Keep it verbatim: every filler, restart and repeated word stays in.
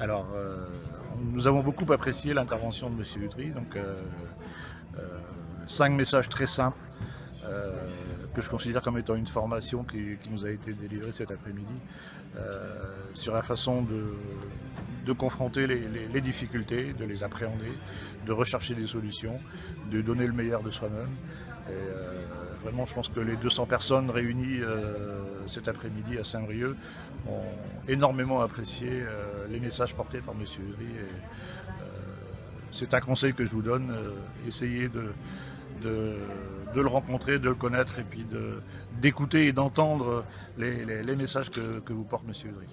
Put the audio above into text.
Alors, euh, nous avons beaucoup apprécié l'intervention de Monsieur Hudry, donc euh, euh, cinq messages très simples euh, que je considère comme étant une formation qui, qui nous a été délivrée cet après-midi euh, sur la façon de, de confronter les, les, les difficultés, de les appréhender, de rechercher des solutions, de donner le meilleur de soi-même. Euh, vraiment, je pense que les deux cents personnes réunies euh, cet après-midi à Saint-Brieuc ont énormément apprécié euh, les messages portés par M. Hudry. Euh, C'est un conseil que je vous donne, euh, essayez de, de, de le rencontrer, de le connaître et puis d'écouter et d'entendre les, les, les messages que, que vous porte M. Hudry.